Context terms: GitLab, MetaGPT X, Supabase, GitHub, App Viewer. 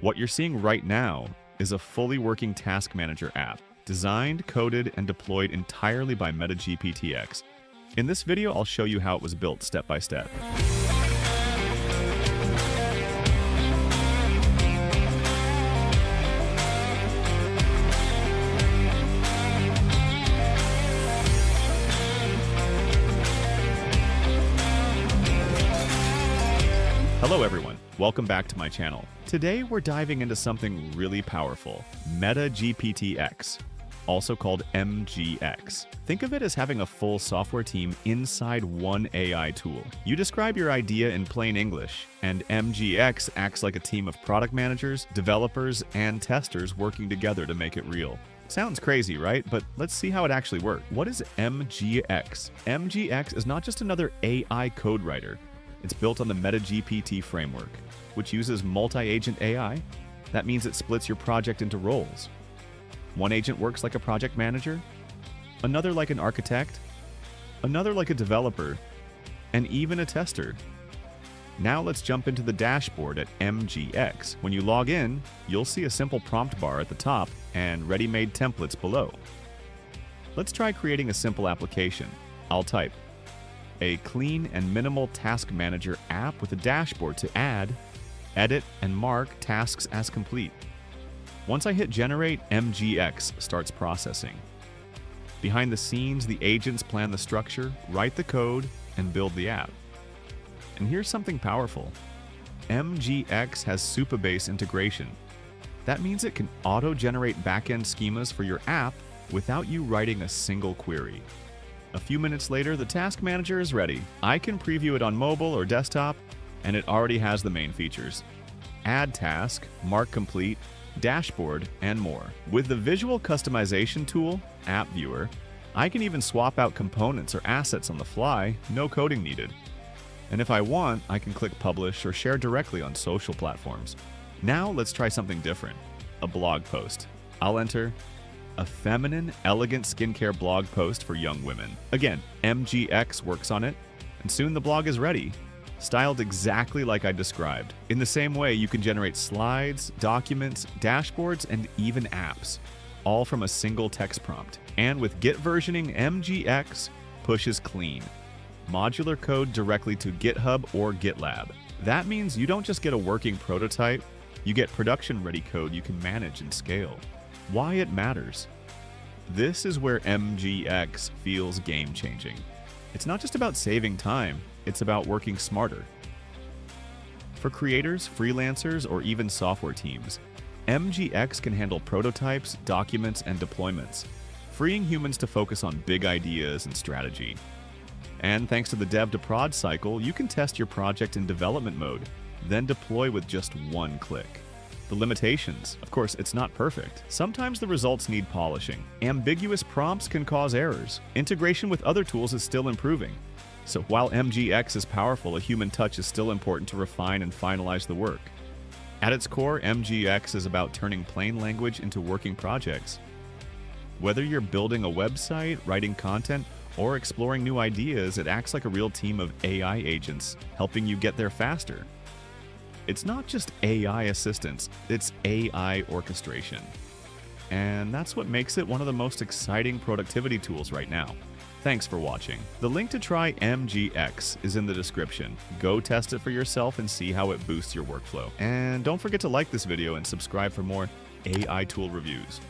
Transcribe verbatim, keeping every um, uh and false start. What you're seeing right now is a fully working task manager app, designed, coded, and deployed entirely by MetaGPT X. In this video, I'll show you how it was built step by step. Hello everyone, welcome back to my channel. Today we're diving into something really powerful, MetaGPT X, also called M G X. Think of it as having a full software team inside one A I tool. You describe your idea in plain English, and M G X acts like a team of product managers, developers, and testers working together to make it real. Sounds crazy, right? But let's see how it actually works. What is M G X? M G X is not just another A I code writer. It's built on the MetaGPT framework, which uses multi-agent A I. That means it splits your project into roles. One agent works like a project manager, another like an architect, another like a developer, and even a tester. Now let's jump into the dashboard at M G X. When you log in, you'll see a simple prompt bar at the top and ready-made templates below. Let's try creating a simple application. I'll type a clean and minimal task manager app with a dashboard to add, edit, and mark tasks as complete. Once I hit generate, M G X starts processing. Behind the scenes, the agents plan the structure, write the code, and build the app. And here's something powerful. M G X has Supabase integration. That means it can auto-generate backend schemas for your app without you writing a single query. A few minutes later, the task manager is ready. I can preview it on mobile or desktop, and it already has the main features. Add task, mark complete, dashboard, and more. With the visual customization tool, App Viewer, I can even swap out components or assets on the fly, no coding needed. And if I want, I can click publish or share directly on social platforms. Now let's try something different, a blog post. I'll enter a feminine, elegant skincare blog post for young women. Again, M G X works on it, and soon the blog is ready, styled exactly like I described. In the same way, you can generate slides, documents, dashboards, and even apps, all from a single text prompt. And with Git versioning, M G X pushes clean, modular code directly to GitHub or GitLab. That means you don't just get a working prototype, you get production-ready code you can manage and scale. Why it matters. This is where M G X feels game-changing. It's not just about saving time, it's about working smarter. For creators, freelancers, or even software teams, M G X can handle prototypes, documents, and deployments, freeing humans to focus on big ideas and strategy. And thanks to the dev-to-prod cycle, you can test your project in development mode, then deploy with just one click. The limitations. Of course, it's not perfect. Sometimes the results need polishing. Ambiguous prompts can cause errors. Integration with other tools is still improving. So while M G X is powerful, a human touch is still important to refine and finalize the work. At its core, M G X is about turning plain language into working projects. Whether you're building a website, writing content, or exploring new ideas, it acts like a real team of A I agents, helping you get there faster. It's not just A I assistance, it's A I orchestration. And that's what makes it one of the most exciting productivity tools right now. Thanks for watching. The link to try M G X is in the description. Go test it for yourself and see how it boosts your workflow. And don't forget to like this video and subscribe for more A I tool reviews.